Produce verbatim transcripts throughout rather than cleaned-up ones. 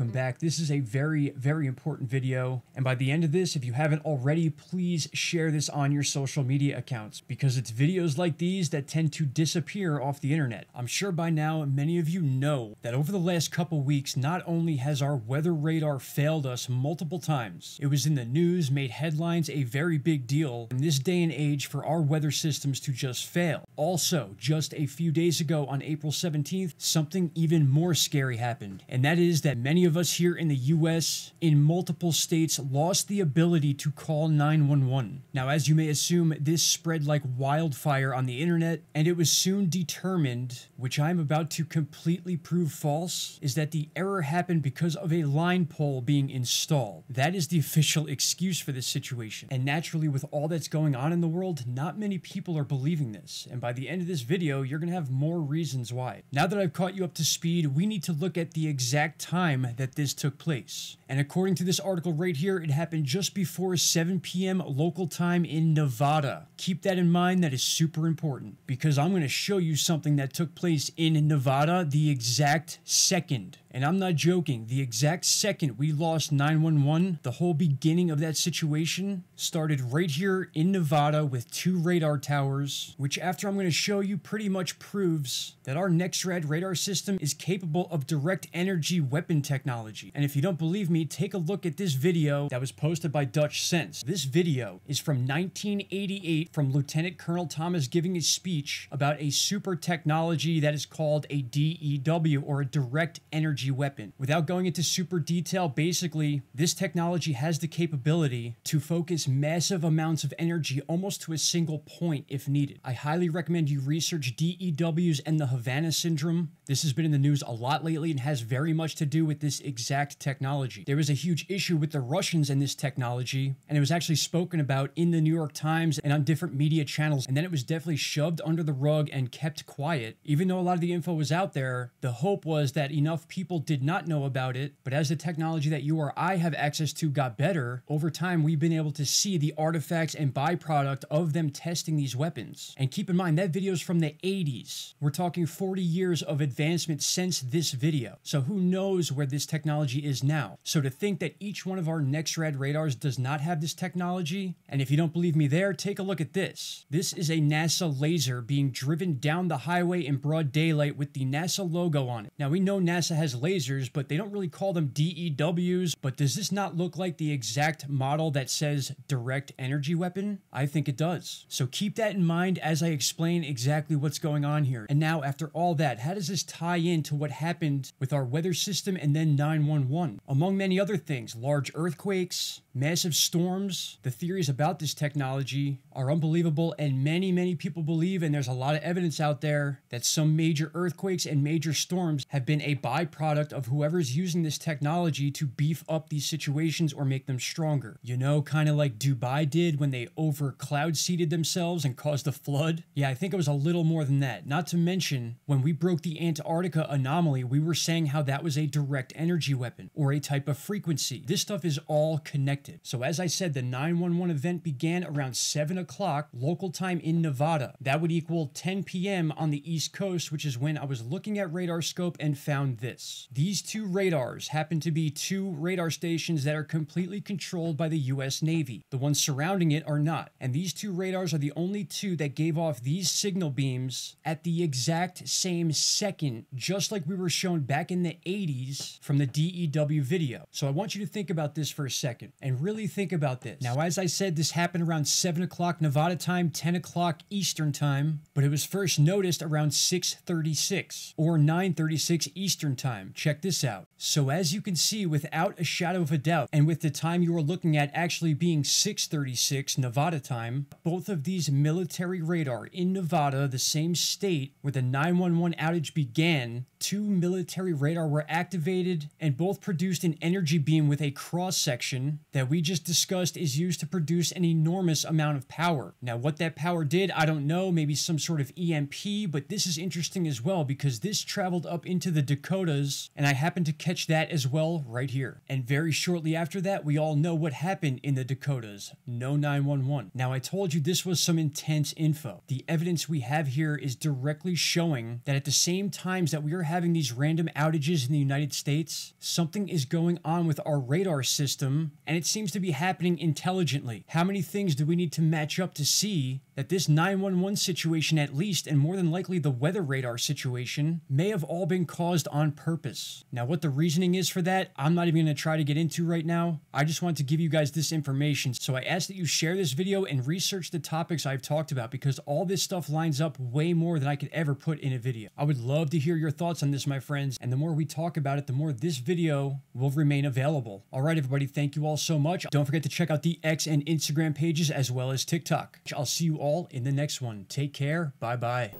welcome back. This is a very, very important video. And by the end of this, if you haven't already, please share this on your social media accounts, because it's videos like these that tend to disappear off the internet. I'm sure by now, many of you know that over the last couple weeks, not only has our weather radar failed us multiple times, it was in the news, made headlines, a very big deal in this day and age for our weather systems to just fail. Also, just a few days ago on April seventeenth, something even more scary happened, and that is that many of us here in the U S in multiple states lost the ability to call nine one one. Now, as you may assume, this spread like wildfire on the internet, and it was soon determined, which I'm about to completely prove false, is that the error happened because of a line pole being installed. That is the official excuse for this situation. And naturally, with all that's going on in the world, not many people are believing this. And by the end of this video, you're gonna have more reasons why. Now that I've caught you up to speed, we need to look at the exact time that this took place. And according to this article right here, it happened just before seven p m local time in Nevada. Keep that in mind. That is super important, because I'm gonna show you something that took place in Nevada the exact second. And I'm not joking, the exact second we lost nine one one, the whole beginning of that situation started right here in Nevada with two radar towers, which after I'm going to show you pretty much proves that our NEXRAD radar system is capable of direct energy weapon technology. And if you don't believe me, take a look at this video that was posted by Dutch Sense. This video is from nineteen eighty-eight, from Lieutenant Colonel Thomas giving a speech about a super technology that is called a D E W, or a direct energy weapon. Without going into super detail, basically, this technology has the capability to focus massive amounts of energy almost to a single point if needed. I highly recommend you research D E Ws and the Havana Syndrome. This has been in the news a lot lately and has very much to do with this exact technology. There was a huge issue with the Russians and this technology, and it was actually spoken about in the New York Times and on different media channels, and then it was definitely shoved under the rug and kept quiet. Even though a lot of the info was out there, the hope was that enough people People did not know about it, but as the technology that you or I have access to got better, over time we've been able to see the artifacts and byproduct of them testing these weapons. And keep in mind, that video is from the eighties. We're talking forty years of advancement since this video. So who knows where this technology is now. So to think that each one of our NEXRAD radars does not have this technology, and if you don't believe me there, take a look at this. This is a NASA laser being driven down the highway in broad daylight with the NASA logo on it. Now, we know NASA has lasers, but they don't really call them D E Ws. But does this not look like the exact model that says direct energy weapon? I think it does. So keep that in mind as I explain exactly what's going on here. And now, after all that, how does this tie in to what happened with our weather system and then nine one one? Among many other things, large earthquakes, massive storms, the theories about this technology are unbelievable, and many, many people believe, and there's a lot of evidence out there, that some major earthquakes and major storms have been a byproduct product of whoever's using this technology to beef up these situations or make them stronger. You know, kind of like Dubai did when they over cloud seeded themselves and caused a flood. Yeah, I think it was a little more than that. Not to mention, when we broke the Antarctica anomaly, we were saying how that was a direct energy weapon or a type of frequency. This stuff is all connected. So as I said, the nine one one event began around seven o'clock local time in Nevada. That would equal ten p m on the East Coast, which is when I was looking at RadarScope and found this. These two radars happen to be two radar stations that are completely controlled by the U S Navy. The ones surrounding it are not. And these two radars are the only two that gave off these signal beams at the exact same second, just like we were shown back in the eighties from the D E W video. So I want you to think about this for a second and really think about this. Now, as I said, this happened around seven o'clock Nevada time, ten o'clock Eastern time, but it was first noticed around six thirty-six or nine thirty-six Eastern time. Check this out. So as you can see, without a shadow of a doubt, and with the time you are looking at actually being six thirty-six Nevada time, both of these military radar in Nevada, the same state where the nine one one outage began, two military radar were activated and both produced an energy beam with a cross-section that we just discussed is used to produce an enormous amount of power. Now, what that power did, I don't know, maybe some sort of E M P, but this is interesting as well because this traveled up into the Dakotas, and I happened to catch that as well right here. And very shortly after that, we all know what happened in the Dakotas. No nine one one. Now, I told you this was some intense info. The evidence we have here is directly showing that at the same times that we are having these random outages in the United States, something is going on with our radar system, and it seems to be happening intelligently. How many things do we need to match up to see that this nine one one situation, at least, and more than likely the weather radar situation, may have all been caused on purpose? Now, what the reasoning is for that, I'm not even going to try to get into right now. I just want to give you guys this information, so I ask that you share this video and research the topics I've talked about, because all this stuff lines up way more than I could ever put in a video. I would love to hear your thoughts on this, my friends, and the more we talk about it, the more this video will remain available. All right, everybody, thank you all so much. Don't forget to check out the X and Instagram pages as well as TikTok. I'll see you all in the next one. Take care. Bye-bye.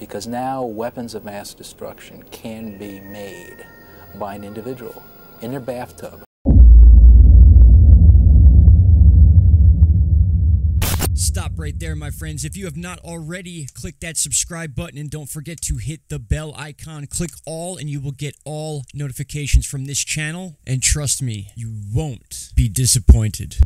Because now weapons of mass destruction can be made by an individual in their bathtub. Stop right there, my friends. If you have not already, click that subscribe button, and don't forget to hit the bell icon. Click all and you will get all notifications from this channel, and trust me, you won't be disappointed.